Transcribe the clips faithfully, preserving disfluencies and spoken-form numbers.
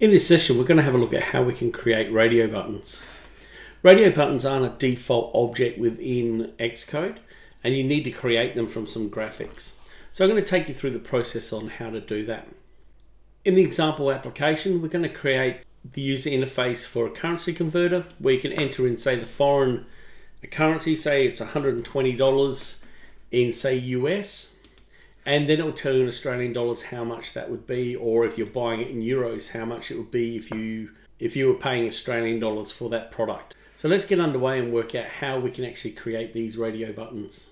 In this session, we're going to have a look at how we can create radio buttons. Radio buttons aren't a default object within Xcode, and you need to create them from some graphics. So I'm going to take you through the process on how to do that. In the example application, we're going to create the user interface for a currency converter, where you can enter in, say, the foreign currency, say it's one hundred and twenty dollars in, say, U S. And then it will tell you in Australian dollars how much that would be, or if you're buying it in euros, how much it would be if you if you were paying Australian dollars for that product. So let's get underway and work out how we can actually create these radio buttons.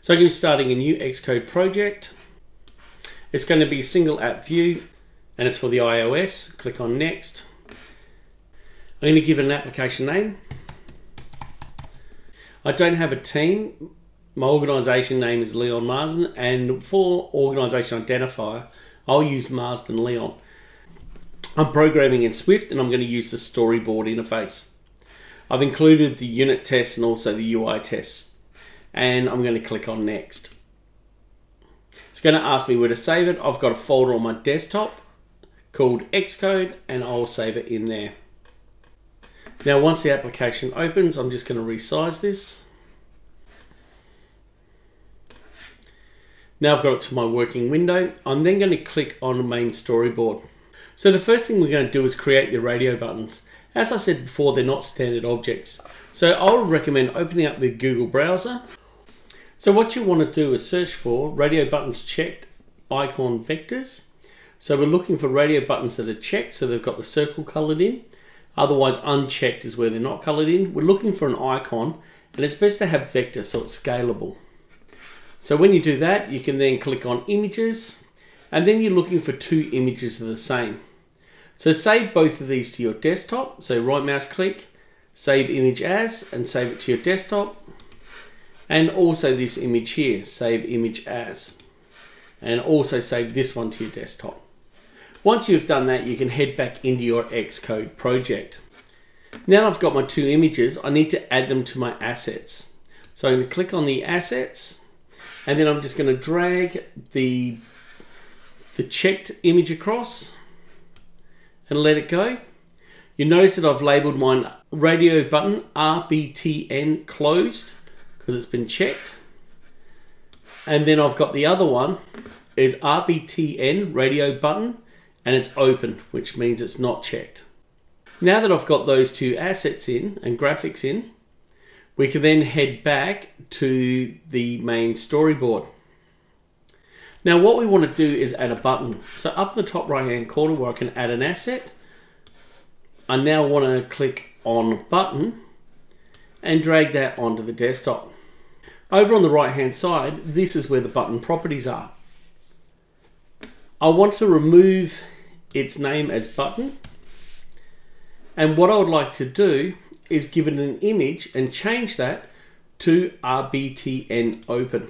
So I'm going to be starting a new Xcode project. It's going to be a single app view, and it's for the iOS. Click on Next. I'm going to give it an application name. I don't have a team. My organisation name is Leon Marsden, and for organisation identifier, I'll use Marsden Leon. I'm programming in Swift, and I'm going to use the storyboard interface. I've included the unit tests and also the U I tests, and I'm going to click on Next. It's going to ask me where to save it. I've got a folder on my desktop called Xcode, and I'll save it in there. Now, once the application opens, I'm just going to resize this. Now I've got it to my working window. I'm then going to click on the main storyboard. So the first thing we're going to do is create the radio buttons. As I said before, they're not standard objects. So I would recommend opening up the Google browser. So what you want to do is search for radio buttons checked icon vectors. So we're looking for radio buttons that are checked, so they've got the circle colored in. Otherwise, unchecked is where they're not colored in. We're looking for an icon, and it's best to have vector so it's scalable. So when you do that, you can then click on images, and then you're looking for two images that are the same. So save both of these to your desktop. So right mouse click, save image as, and save it to your desktop. And also this image here, save image as. And also save this one to your desktop. Once you've done that, you can head back into your Xcode project. Now I've got my two images, I need to add them to my assets. So I'm going to click on the assets. And then I'm just going to drag the, the checked image across and let it go. You notice that I've labeled my radio button R B T N closed because it's been checked. And then I've got the other one is R B T N radio button, and it's open, which means it's not checked. Now that I've got those two assets in and graphics in, we can then head back to the main storyboard. Now what we want to do is add a button. So up in the top right hand corner where I can add an asset, I now want to click on button and drag that onto the desktop. Over on the right hand side, this is where the button properties are. I want to remove its name as button, and what I would like to do is give it an image and change that to R B T N open.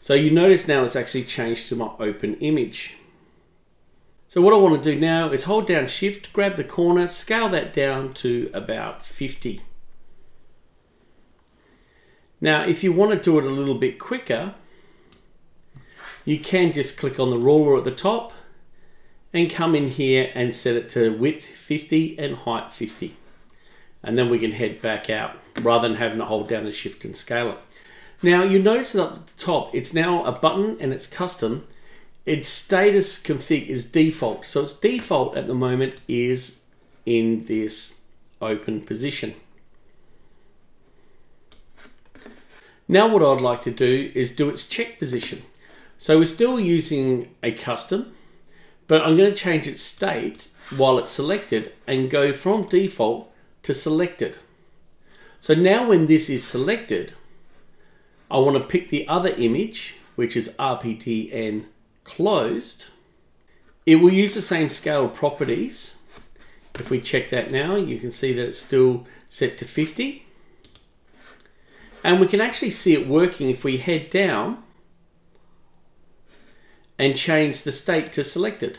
So you notice now it's actually changed to my open image. So what I want to do now is hold down shift, grab the corner, scale that down to about fifty. Now if you want to do it a little bit quicker, you can just click on the ruler at the top and come in here and set it to width fifty and height fifty. And then we can head back out rather than having to hold down the shift and scale it. Now you notice that up at the top, it's now a button and it's custom. Its status config is default. So its default at the moment is in this open position. Now what I'd like to do is do its check position. So we're still using a custom, but I'm going to change its state while it's selected and go from default to selected. So now when this is selected, I want to pick the other image, which is R B T N closed. It will use the same scale properties. If we check that now, you can see that it's still set to fifty. And we can actually see it working if we head down and change the state to selected.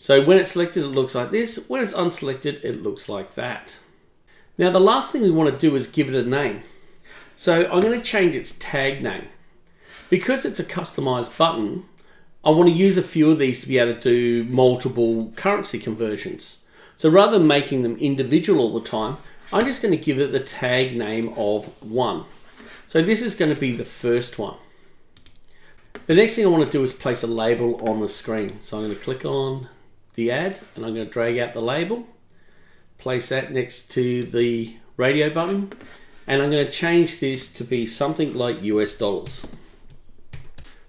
So when it's selected, it looks like this. When it's unselected, it looks like that. Now the last thing we want to do is give it a name. So I'm going to change its tag name. Because it's a customized button, I want to use a few of these to be able to do multiple currency conversions. So rather than making them individual all the time, I'm just going to give it the tag name of one. So this is going to be the first one. The next thing I want to do is place a label on the screen. So I'm going to click on the ad and I'm going to drag out the label, place that next to the radio button, and I'm going to change this to be something like U S dollars.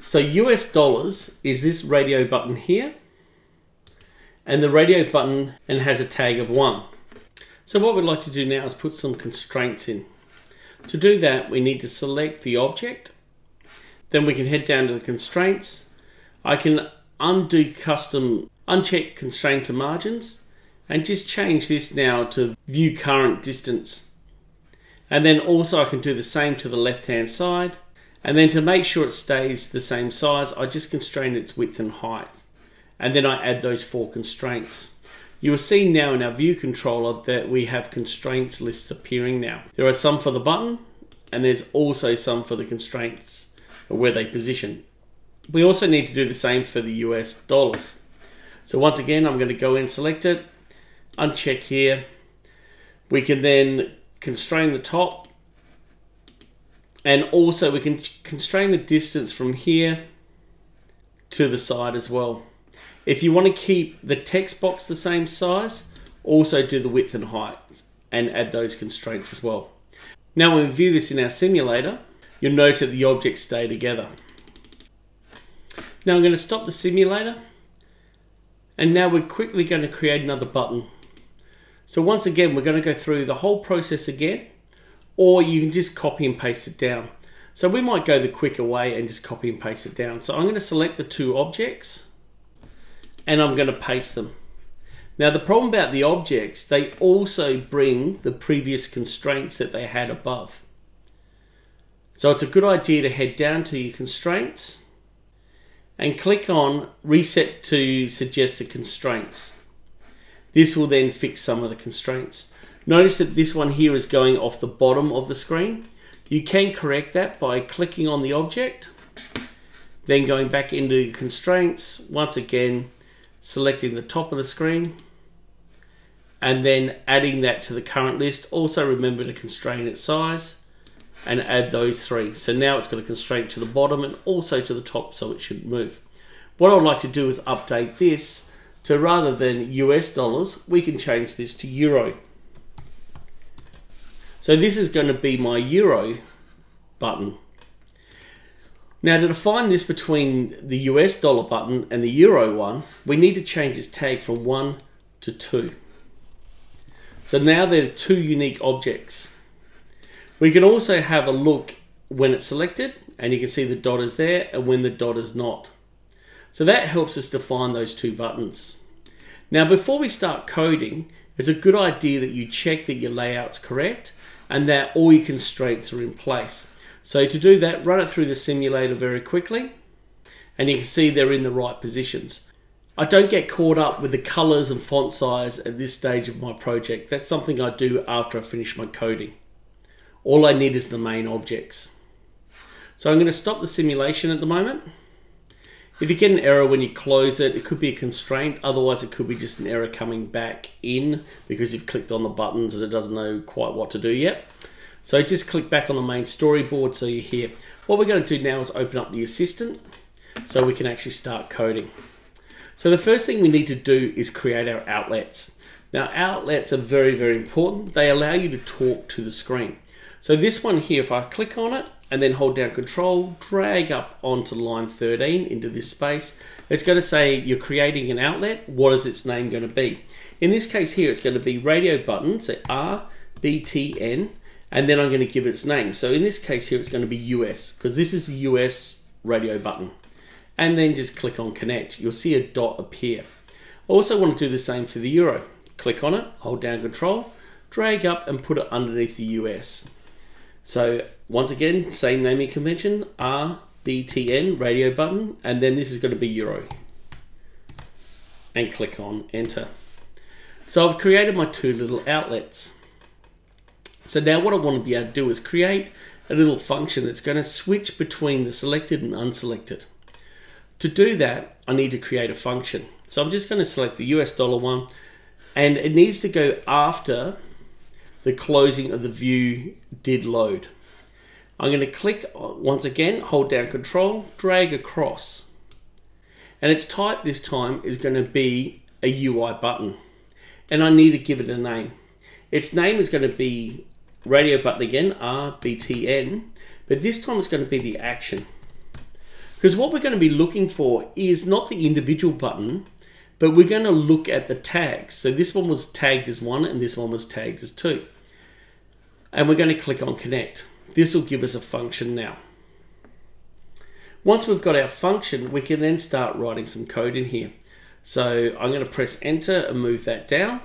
So U S dollars is this radio button here, and the radio button and has a tag of one. So what we'd like to do now is put some constraints in. To do that, we need to select the object. Then we can head down to the constraints. I can undo custom, uncheck constraint to margins, and just change this now to view current distance. And then also I can do the same to the left-hand side. And then to make sure it stays the same size, I just constrain its width and height. And then I add those four constraints. You will see now in our view controller that we have constraints lists appearing now. There are some for the button, and there's also some for the constraints where they position. We also need to do the same for the U S dollars. So once again, I'm going to go in, select it, uncheck here. We can then constrain the top. And also we can constrain the distance from here to the side as well. If you want to keep the text box the same size, also do the width and height and add those constraints as well. Now when we view this in our simulator, you'll notice that the objects stay together. Now I'm going to stop the simulator, and now we're quickly going to create another button. So once again, we're going to go through the whole process again, or you can just copy and paste it down. So we might go the quicker way and just copy and paste it down. So I'm going to select the two objects and I'm going to paste them. Now the problem about the objects, they also bring the previous constraints that they had above. So it's a good idea to head down to your constraints and click on reset to suggested constraints. This will then fix some of the constraints. Notice that this one here is going off the bottom of the screen. You can correct that by clicking on the object, then going back into constraints, once again, selecting the top of the screen, and then adding that to the current list. Also remember to constrain its size and add those three. So now it's got a constraint to the bottom and also to the top, so it should move. What I would like to do is update this to, rather than U S dollars, we can change this to euro. So this is going to be my euro button. Now to define this between the U S dollar button and the euro one, we need to change its tag from one to two. So now they're two unique objects. We can also have a look when it's selected, and you can see the dot is there and when the dot is not. So that helps us define those two buttons. Now before we start coding, it's a good idea that you check that your layout's correct and that all your constraints are in place. So to do that, run it through the simulator very quickly, and you can see they're in the right positions. I don't get caught up with the colors and font size at this stage of my project. That's something I do after I finish my coding. All I need is the main objects. So I'm going to stop the simulation at the moment. If you get an error when you close it, it could be a constraint. Otherwise, it could be just an error coming back in because you've clicked on the buttons and it doesn't know quite what to do yet. So just click back on the main storyboard so you're here. What we're going to do now is open up the assistant so we can actually start coding. So the first thing we need to do is create our outlets. Now, outlets are very, very important. They allow you to talk to the screen. So this one here, if I click on it and then hold down control, drag up onto line thirteen into this space, it's going to say you're creating an outlet. What is its name going to be? In this case here, it's going to be radio button, so R B T N, and then I'm going to give it its name. So in this case here, it's going to be U S, because this is a U S radio button. And then just click on connect. You'll see a dot appear. I also want to do the same for the euro. Click on it, hold down control, drag up and put it underneath the U S. So once again, same naming convention, R B T N, radio button, and then this is going to be euro. And click on enter. So I've created my two little outlets. So now what I want to be able to do is create a little function that's going to switch between the selected and unselected. To do that, I need to create a function. So I'm just going to select the U S dollar one, and it needs to go after the closing of the view did load. I'm going to click once again, hold down control, drag across. And its type this time is going to be a U I button. And I need to give it a name. Its name is going to be radio button again, R B T N, but this time it's going to be the action. Because what we're going to be looking for is not the individual button, but we're going to look at the tags. So this one was tagged as one and this one was tagged as two. And we're going to click on connect. This will give us a function now. Once we've got our function, we can then start writing some code in here. So I'm going to press enter and move that down.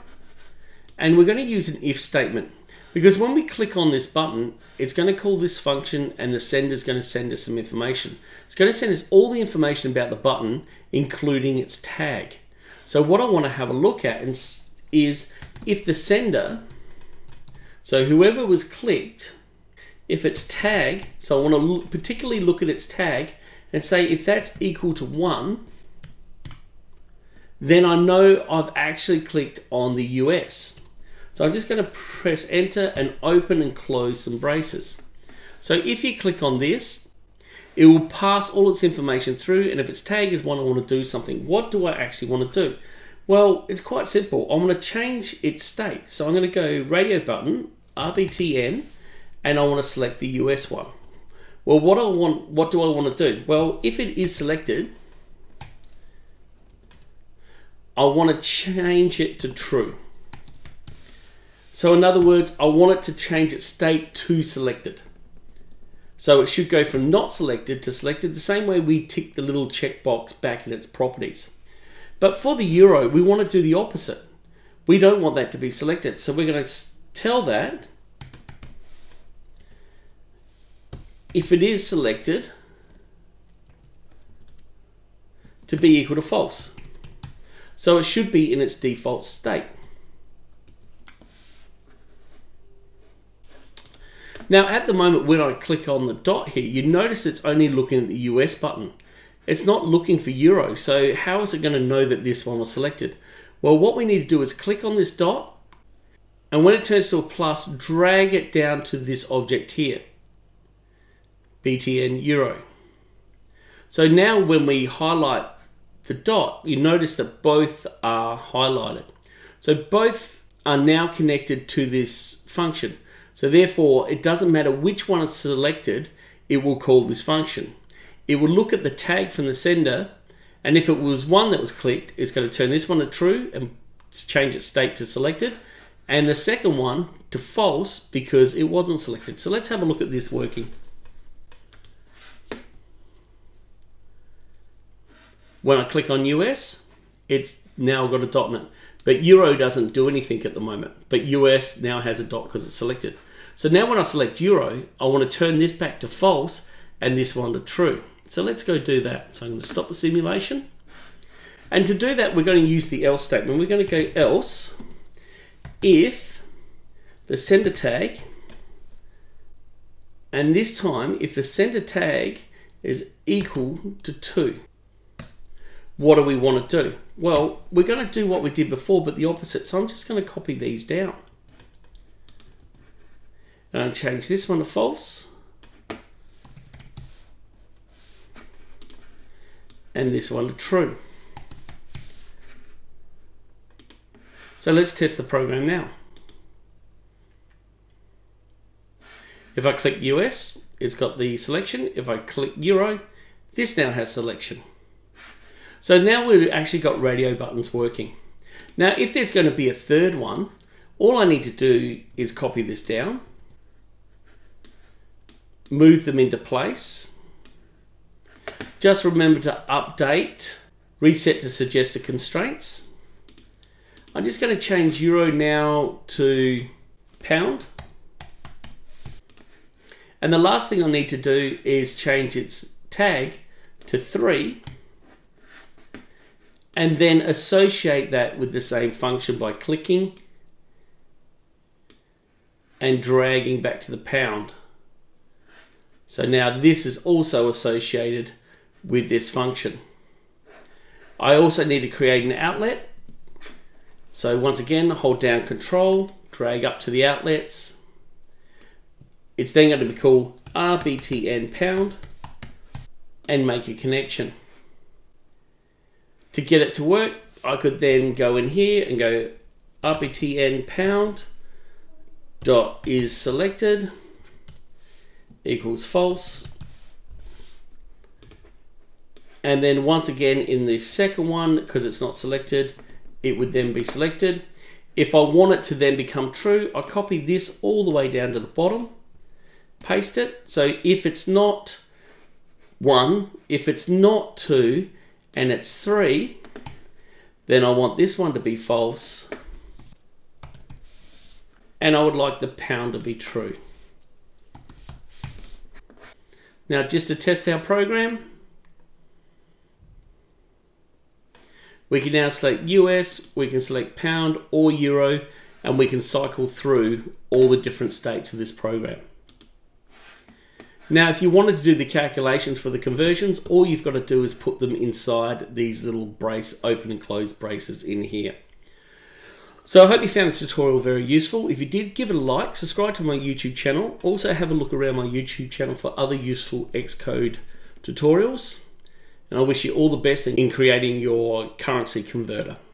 And we're going to use an if statement, because when we click on this button, it's going to call this function and the sender is going to send us some information. It's going to send us all the information about the button, including its tag. So what I want to have a look at is if the sender, so whoever was clicked, if its tag, so I want to look, particularly look at its tag and say if that's equal to one, then I know I've actually clicked on the U S. So I'm just going to press enter and open and close some braces. So if you click on this, it will pass all its information through, and if its tag is one, I want to do something. What do I actually want to do? Well, it's quite simple. I want to change its state. So I'm going to go radio button, R B T N, and I want to select the U S one. Well, what I want, what do I want to do? Well, if it is selected, I want to change it to true. So in other words, I want it to change its state to selected. So it should go from not selected to selected, the same way we tick the little checkbox back in its properties. But for the euro, we want to do the opposite. We don't want that to be selected. So we're going to tell that if it is selected to be equal to false. So it should be in its default state. Now at the moment when I click on the dot here, you notice it's only looking at the U S button. It's not looking for euro, so how is it going to know that this one was selected? Well, what we need to do is click on this dot, and when it turns to a plus, drag it down to this object here, B T N euro. So now when we highlight the dot, you notice that both are highlighted. So both are now connected to this function. So therefore, it doesn't matter which one is selected, it will call this function. It will look at the tag from the sender, and if it was one that was clicked, it's going to turn this one to true and change its state to selected, and the second one to false because it wasn't selected. So let's have a look at this working. When I click on U S, it's now got a dot in it. But euro doesn't do anything at the moment, but U S now has a dot because it's selected. So now when I select euro, I want to turn this back to false and this one to true. So let's go do that. So I'm going to stop the simulation. And to do that, we're going to use the else statement. We're going to go else if the sender tag, and this time if the sender tag is equal to two. What do we want to do? Well, we're going to do what we did before, but the opposite. So I'm just going to copy these down. And I'll change this one to false. And this one to true. So let's test the program now. If I click U S, it's got the selection. If I click euro, this now has selection. So now we've actually got radio buttons working. Now, if there's going to be a third one, all I need to do is copy this down, move them into place. Just remember to update, reset to suggested constraints. I'm just going to change euro now to pound. And the last thing I need to do is change its tag to three. And then associate that with the same function by clicking and dragging back to the pound. So now this is also associated with this function. I also need to create an outlet. So once again, hold down Control, drag up to the outlets. It's then going to be called R B T N pound and make a connection. To get it to work, I could then go in here and go R B T N pound dot is selected equals false. And then once again in the second one, because it's not selected, it would then be selected. If I want it to then become true, I copy this all the way down to the bottom, paste it. So if it's not one, if it's not two, and it's three, then I want this one to be false. And I would like the pound to be true. Now just to test our program, we can now select U S, we can select pound or euro, and we can cycle through all the different states of this program. Now, if you wanted to do the calculations for the conversions, all you've got to do is put them inside these little brace, open and close braces in here. So I hope you found this tutorial very useful. If you did, give it a like, subscribe to my YouTube channel. Also have a look around my YouTube channel for other useful Xcode tutorials. And I wish you all the best in creating your currency converter.